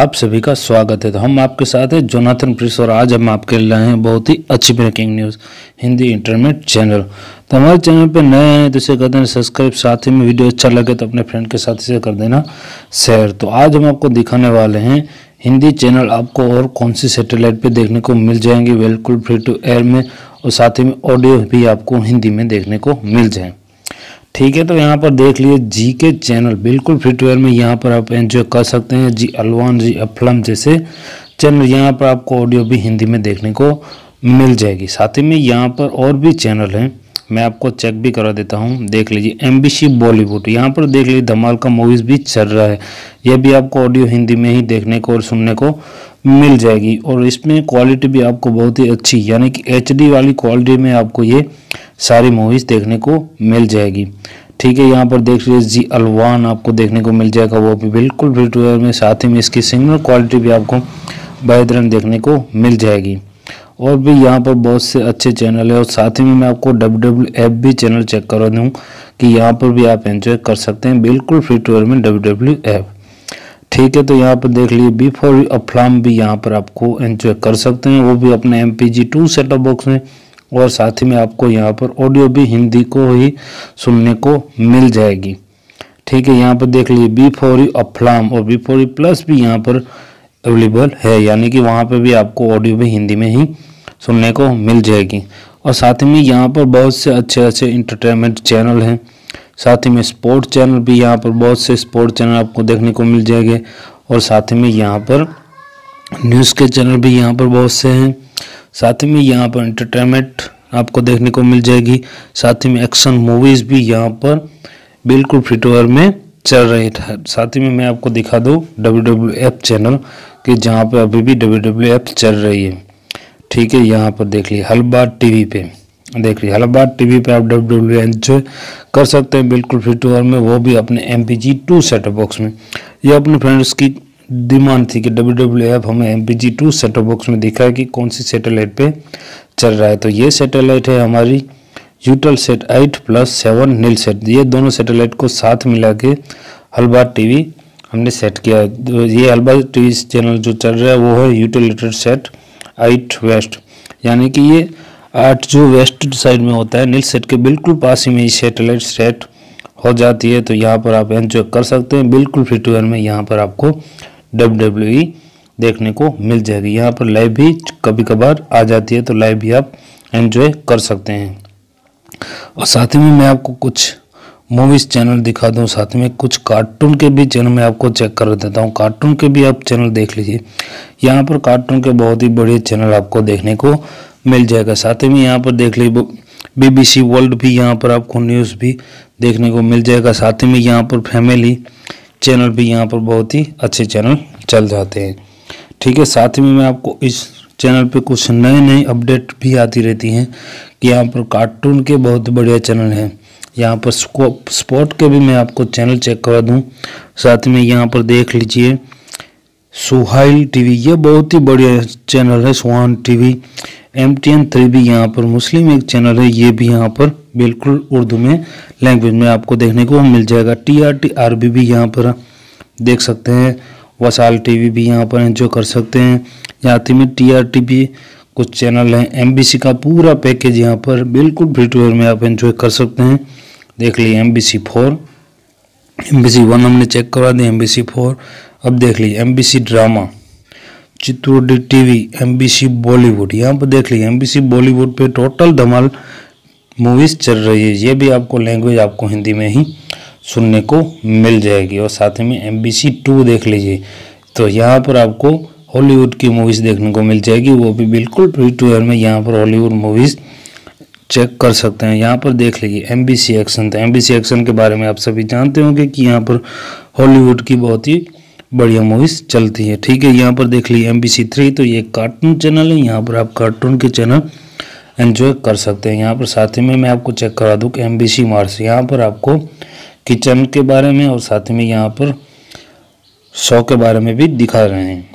आप सभी का स्वागत है। तो हम आपके साथ हैं जोनाथन प्रिश और आज हम आपके लाए हैं बहुत ही अच्छी breaking news Hindi internet channel. तो हमारे चैनल पर नए हैं तो इसे कर देना सब्सक्राइब, साथ ही में वीडियो अच्छा लगे तो अपने फ्रेंड के साथ इसे कर देना शेयर। तो आज हम आपको दिखाने वाले हैं हिंदी चैनल आपको और कौन सी सैटेलाइट पर देखने को मिल जाएंगे बिल्कुल फ्री टू एयर में, और साथ ही में ऑडियो भी आपको हिंदी में देखने को मिल जाए। ठीक है, तो यहाँ पर देख लीजिए जी के चैनल बिल्कुल फ्री टू एयर में यहाँ पर आप एंजॉय कर सकते हैं। जी अलवान, जी अफलम जैसे चैनल यहाँ पर आपको ऑडियो भी हिंदी में देखने को मिल जाएगी। साथ ही में यहाँ पर और भी चैनल हैं, मैं आपको चेक भी करा देता हूँ। देख लीजिए MBC बॉलीवुड, यहाँ पर देख लीजिए धमाल का मूवीज़ भी चल रहा है, यह भी आपको ऑडियो हिंदी में ही देखने को और सुनने को मिल जाएगी। और इसमें क्वालिटी भी आपको बहुत ही अच्छी यानी कि HD वाली क्वालिटी में आपको ये सारी मूवीज़ देखने को मिल जाएगी। ठीक है, यहाँ पर देख लीजिए जी अलवान आपको देखने को मिल जाएगा, वो भी बिल्कुल फ्री टू एयर में। साथ ही में इसकी सिग्नल क्वालिटी भी आपको बेहतरीन देखने को मिल जाएगी। और भी यहाँ पर बहुत से अच्छे चैनल है, और साथ ही में मैं आपको WWF भी चैनल चेक करा दूँ कि यहाँ पर भी आप एंजॉय कर सकते हैं बिल्कुल फ्री टू एयर में WWF। ठीक है, तो यहाँ पर देख लीजिए B4U अफलाम भी यहाँ पर आपको एंजॉय कर सकते हैं, वो भी अपने MPEG2 सेटअप बॉक्स में। और साथ ही में आपको यहाँ पर ऑडियो भी हिंदी को ही सुनने को मिल जाएगी। ठीक है, यहाँ पर देख लीजिए B4U अफलाम और B4U प्लस भी यहाँ पर अवेलेबल है, यानी कि वहाँ पर भी आपको ऑडियो भी हिंदी में ही सुनने को मिल जाएगी। और साथ ही में यहाँ पर बहुत से अच्छे अच्छे इंटरटेनमेंट चैनल हैं, साथ ही में स्पोर्ट चैनल भी, यहाँ पर बहुत से स्पोर्ट चैनल आपको देखने को मिल जाएंगे। और साथ ही में यहाँ पर न्यूज़ के चैनल भी यहाँ पर बहुत से हैं। साथ ही में यहाँ पर इंटरटेनमेंट आपको देखने को मिल जाएगी। साथ ही में एक्शन मूवीज़ भी यहाँ पर बिल्कुल फ्री टू एयर में चल रही है। साथ ही में मैं आपको दिखा दूँ WWF चैनल कि जहाँ पर अभी भी WWF चल रही है। ठीक है, यहाँ पर देख लीजिए हलबाद TV पे, देख लीजिए हलबाद TV पे आप WWF एंजॉय कर सकते हैं बिल्कुल फ्री टू एयर में, वो भी अपने MPEG2 सेटअप बॉक्स में। ये अपने फ्रेंड्स की डिमांड थी कि WWF हमें MPEG2 सेटअप बॉक्स में दिखा है कि कौन सी सैटेलाइट पे चल रहा है। तो ये सैटेलाइट है हमारी यूटलसेट 8+7 नीलसेट, ये दोनों सैटेलाइट को साथ मिला के हलबाद TV हमने सेट किया है। ये हलबाद TV चैनल जो चल रहा है वो है यूटलसेट 8 वेस्ट, यानी कि ये 8 जो वेस्ट साइड में होता है नीलसेट के बिल्कुल पास ही में ये सैटेलाइट सेट हो जाती है। तो यहाँ पर आप एंजॉय कर सकते हैं बिल्कुल फ्री टू एयर में, यहाँ पर आपको WWE देखने को मिल जाएगी। यहाँ पर लाइव भी कभी कभार आ जाती है, तो लाइव भी आप एंजॉय कर सकते हैं। और साथ ही में मैं आपको कुछ मूवीज़ चैनल दिखा दूँ, साथ में कुछ कार्टून के भी चैनल मैं आपको चेक कर देता हूँ। कार्टून के भी आप चैनल देख लीजिए, यहाँ पर कार्टून के बहुत ही बड़े चैनल आपको देखने को मिल जाएगा। साथ ही में यहाँ पर देख लीजिए BBC वर्ल्ड भी यहाँ पर आपको न्यूज़ भी देखने को मिल जाएगा। साथ ही में यहाँ पर फैमिली चैनल भी यहाँ पर बहुत ही अच्छे चैनल चल जाते हैं। ठीक है, साथ ही में मैं आपको इस चैनल पे कुछ नए नए अपडेट भी आती रहती हैं कि यहाँ पर कार्टून के बहुत बढ़िया चैनल हैं। यहाँ पर स्पोर्ट के भी मैं आपको चैनल चेक करा दूँ। साथ में यहाँ पर देख लीजिए सुहाइल TV, ये बहुत ही बढ़िया चैनल है। सुहान TV MTN3 भी यहाँ पर मुस्लिम एक चैनल है, ये भी यहाँ पर बिल्कुल उर्दू में लैंग्वेज में आपको देखने को मिल जाएगा। TRTRB भी यहाँ पर देख सकते हैं। वाल TV भी यहाँ पर एंजॉय कर सकते हैं। साथ ही में TRTV कुछ चैनल हैं। MBC का पूरा पैकेज यहाँ पर बिल्कुल फ्री टू एयर में आप एंजॉय कर सकते हैं। देख लीजिए MBC 4, MBC 1 हमने चेक करवा दी, MBC 4। अब देख लीजिए MBC ड्रामा, चित्रोडी TV, MBC बॉलीवुड। यहाँ पर देख लीजिए MBC बॉलीवुड पे टोटल धमाल मूवीज़ चल रही है, ये भी आपको लैंग्वेज आपको हिंदी में ही सुनने को मिल जाएगी। और साथ ही में MBC 2 देख लीजिए, तो यहाँ पर आपको हॉलीवुड की मूवीज़ देखने को मिल जाएगी, वो भी बिल्कुल फ्री टू एयर में। यहाँ पर हॉलीवुड मूवीज़ चेक कर सकते हैं। यहाँ पर देख लीजिए MBC एक्शन, तो MBC एक्शन के बारे में आप सभी जानते होंगे कि यहाँ पर हॉलीवुड की बहुत ही बढ़िया मूवीज़ चलती है। ठीक है, यहाँ पर देख लीजिए MBC 3, तो ये कार्टून चैनल है, यहाँ पर आप कार्टून के चैनल एंजॉय कर सकते हैं। यहाँ पर साथ ही में मैं आपको चेक करा दूँ कि MBC मार्स, यहाँ पर आपको किचन के बारे में और साथ ही में यहाँ पर शो के बारे में भी दिखा रहे हैं।